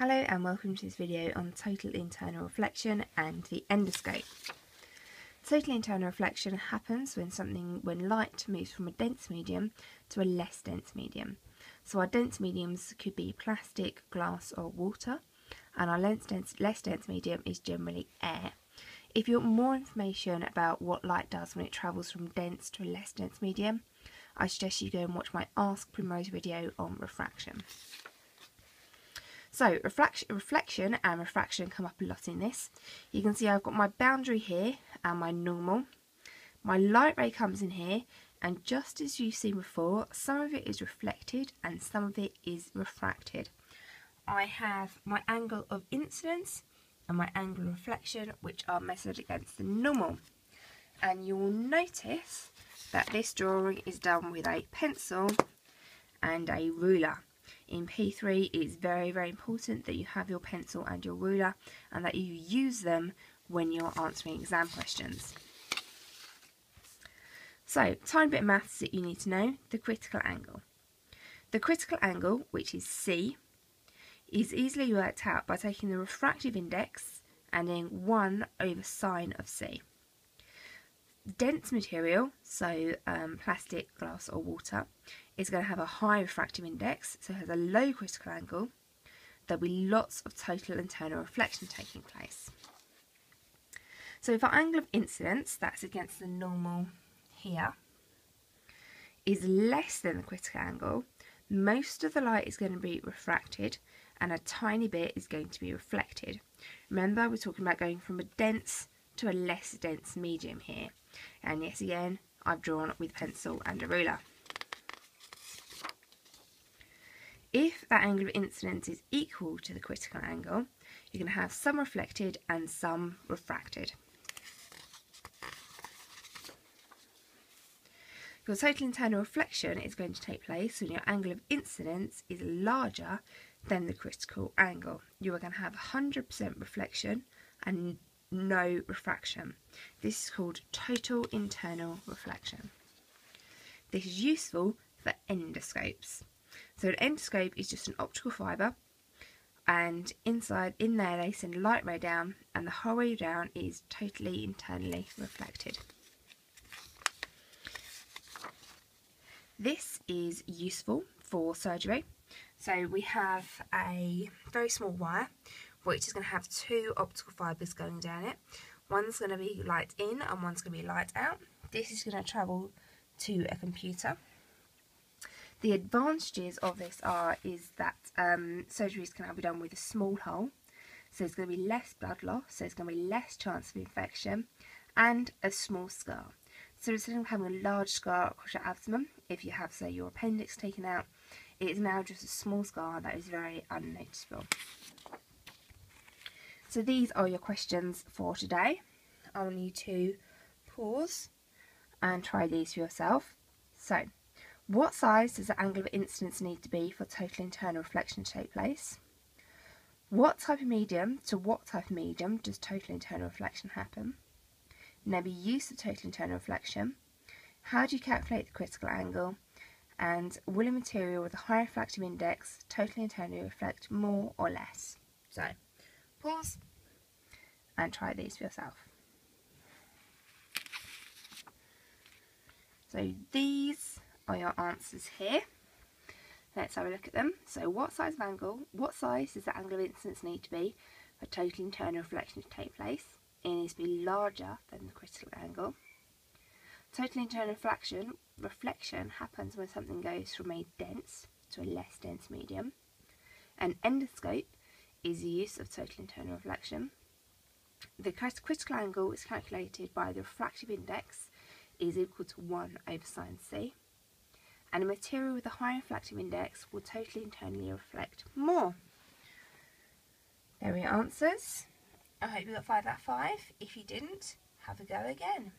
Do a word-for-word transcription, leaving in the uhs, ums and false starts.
Hello and welcome to this video on total internal reflection and the endoscope. Total internal reflection happens when something, when light moves from a dense medium to a less dense medium. So our dense mediums could be plastic, glass or water, and our less dense, less dense medium is generally air. If you want more information about what light does when it travels from dense to a less dense medium, I suggest you go and watch my Ask Primrose video on refraction. So reflection and refraction come up a lot in this. You can see I've got my boundary here and my normal. My light ray comes in here, and just as you've seen before, some of it is reflected and some of it is refracted. I have my angle of incidence and my angle of reflection, which are measured against the normal. And you will notice that this drawing is done with a pencil and a ruler. In P three, it's very, very important that you have your pencil and your ruler and that you use them when you're answering exam questions. So, tiny bit of maths that you need to know, the critical angle. The critical angle, which is C, is easily worked out by taking the refractive index and then one over sine of C. Dense material, so um, plastic, glass or water, is going to have a high refractive index, so it has a low critical angle. There'll be lots of total internal reflection taking place. So if our angle of incidence, that's against the normal here, is less than the critical angle, most of the light is going to be refracted and a tiny bit is going to be reflected. Remember, we're talking about going from a dense to a less dense medium here. And yes, again, I've drawn with pencil and a ruler. If that angle of incidence is equal to the critical angle, you're going to have some reflected and some refracted. Your total internal reflection is going to take place when your angle of incidence is larger than the critical angle. You are going to have one hundred percent reflection and no refraction. This is called total internal reflection. This is useful for endoscopes. So an endoscope is just an optical fibre, and inside in there they send a light ray down, and the whole ray down is totally internally reflected. This is useful for surgery. So we have a very small wire which is going to have two optical fibres going down it. One's going to be light in and one's going to be light out. This is going to travel to a computer. The advantages of this are is that um, surgeries can now be done with a small hole, so there's going to be less blood loss, so there's going to be less chance of infection, and a small scar. So instead of having a large scar across your abdomen, if you have, say, your appendix taken out, it is now just a small scar that is very unnoticeable. So these are your questions for today. I want you to pause and try these for yourself. So, what size does the angle of incidence need to be for total internal reflection to take place? What type of medium to what type of medium does total internal reflection happen? Never use the total internal reflection. How do you calculate the critical angle? And will a material with a high refractive index totally internally reflect more or less? So, pause and try these for yourself. So these are your answers here. Let's have a look at them. So what size of angle, what size does the angle of incidence need to be for total internal reflection to take place? It needs to be larger than the critical angle. Total internal reflection, reflection happens when something goes from a dense to a less dense medium. An endoscope is the use of total internal reflection. The critical angle is calculated by the refractive index is equal to one over sine C. And a material with a high reflective index will totally internally reflect more. There are your answers. I hope you got five out of five. If you didn't, have a go again.